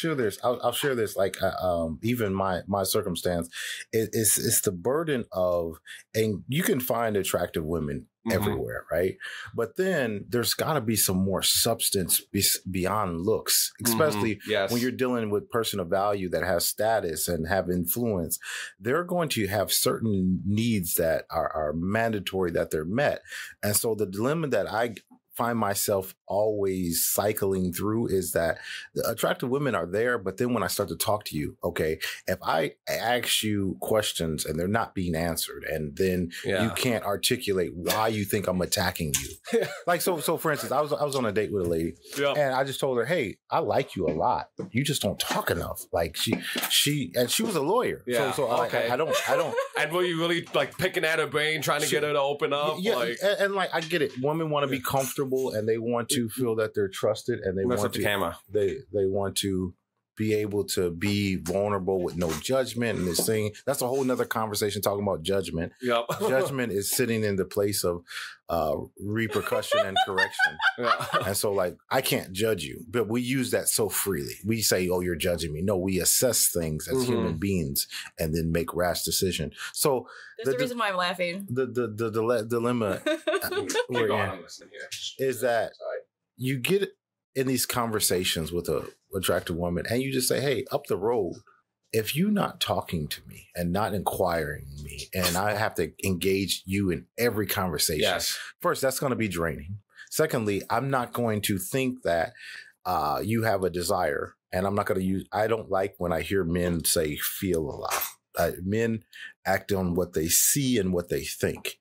share this. I'll share this. Like even my circumstance, it's the burden of, and you can find attractive women everywhere, right? But then there's got to be some more substance beyond looks, especially when you're dealing with person of value that has status and have influence. They're going to have certain needs that are mandatory that they're met. And so the dilemma that I find myself always cycling through is that the attractive women are there, but then when I start to talk to you, okay, if I ask you questions and they're not being answered, and then you can't articulate why you think I'm attacking you. Like, so for instance, I was on a date with a lady and I just told her, hey, I like you a lot. You just don't talk enough. Like she was a lawyer. Yeah. So okay. I don't. And were you really like picking at her brain, trying to get her to open up? Yeah. Like... And like, I get it. Women want to be comfortable, and they want to feel that they're trusted, and they want to be able to be vulnerable with no judgment. And this thing, that's a whole nother conversation, talking about judgment. Yep. Judgment is sitting in the place of repercussion and correction. Yeah. And so like, I can't judge you, but we use that so freely. We say, oh, you're judging me. No, we assess things as human beings and then make rash decisions. So there's the reason why I'm laughing. The dilemma we're in is that you get in these conversations with a attractive woman and you just say, hey, up the road, if you're not talking to me and not inquiring me, and I have to engage you in every conversation, first, that's going to be draining. Secondly, I'm not going to think that you have a desire, and I'm not going to use, I don't like when I hear men say feel a lot. Men act on what they see and what they think.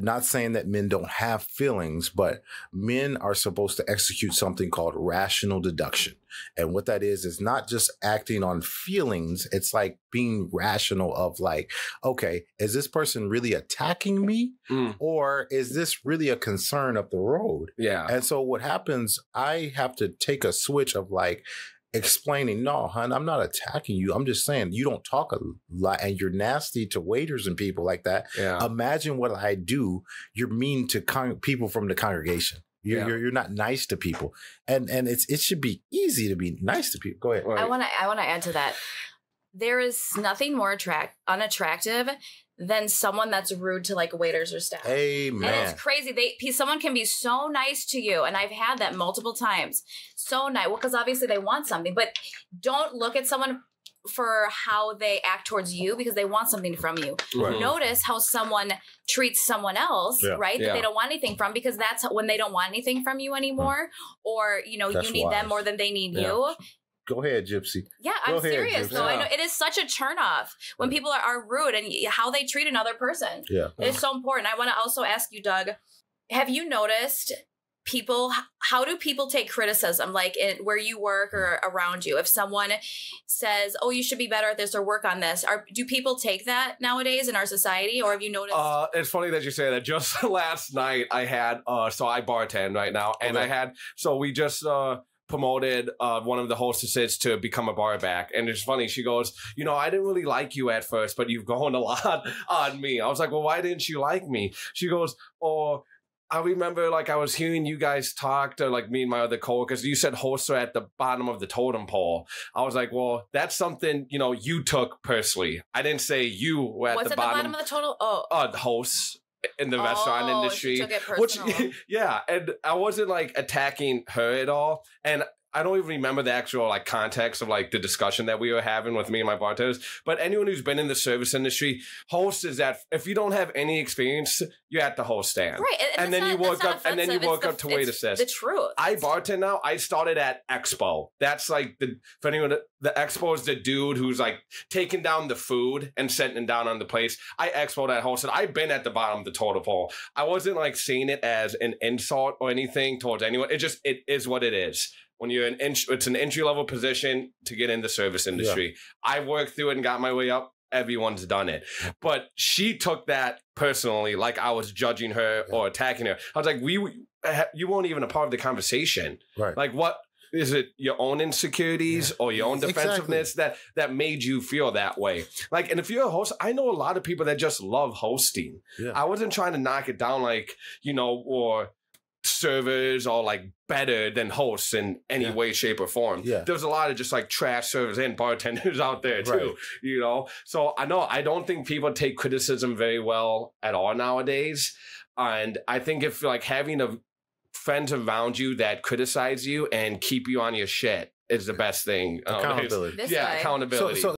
Not saying that men don't have feelings, but men are supposed to execute something called rational deduction. And what that is not just acting on feelings. It's like being rational of like, okay, is this person really attacking me? Or is this really a concern up the road? Yeah. And so what happens, I have to take a switch of like, explaining, no, hun, I'm not attacking you. I'm just saying you don't talk a lot and you're nasty to waiters and people like that. Yeah. Imagine what I do. You're mean to people from the congregation. You're not nice to people. And it should be easy to be nice to people. Go ahead. Right. I want to add to that. There is nothing more unattractive than someone that's rude to like waiters or staff. Amen. And it's crazy. Someone can be so nice to you. And I've had that multiple times. So nice. Well, because obviously they want something, but don't look at someone for how they act towards you because they want something from you. Right. Notice how someone treats someone else, right? That they don't want anything from, because that's when they don't want anything from you anymore. Or, you know, you need them more than they need you. Go ahead, Gypsy. Yeah, I'm serious though. I know it is such a turnoff when people are rude and how they treat another person. Yeah. It's so important. I want to also ask you, Doug, have you noticed people, how do people take criticism, like where you work or around you? If someone says, oh, you should be better at this or work on this, do people take that nowadays in our society, or have you noticed? It's funny that you say that. Just last night I had, so I bartend right now, and we just... promoted one of the hostesses to become a bar back. And it's funny, she goes, you know, I didn't really like you at first, but you've grown a lot on me. I was like, well, why didn't you like me? She goes, oh, I remember like I was hearing you guys talk to like me and my other coworkers. You said hosts are at the bottom of the totem pole. I was like, well, that's something, you know, you took personally. I didn't say you were at the bottom of the totem. Oh, the hosts in the restaurant industry, which and I wasn't like attacking her at all, and I don't even remember the actual like context of like the discussion that we were having with me and my bartenders. But anyone who's been in the service industry, host is that if you don't have any experience, you're at the host stand. Right. And then you work up to wait assist. The truth. I bartend now. I started at Expo. That's like for anyone, the Expo is the dude who's like taking down the food and setting it down on the place. I Expo'd at host, and I've been at the bottom of the totem pole. I wasn't like seeing it as an insult or anything towards anyone. It is what it is. When you're it's an entry-level position to get in the service industry. Yeah. I worked through it and got my way up. Everyone's done it. But she took that personally, like I was judging her or attacking her. I was like, you weren't even a part of the conversation. Right. Like, what is it, your own insecurities or your own defensiveness that made you feel that way? Like, and if you're a host, I know a lot of people that just love hosting. Yeah. I wasn't trying to knock it down like, you know, or... servers are like better than hosts in any way, shape, or form. There's a lot of just like trash servers and bartenders out there too, you know? So I know, I don't think people take criticism very well at all nowadays. And I think if like having a friends around you that criticize you and keep you on your shit is the best thing. Accountability. Accountability.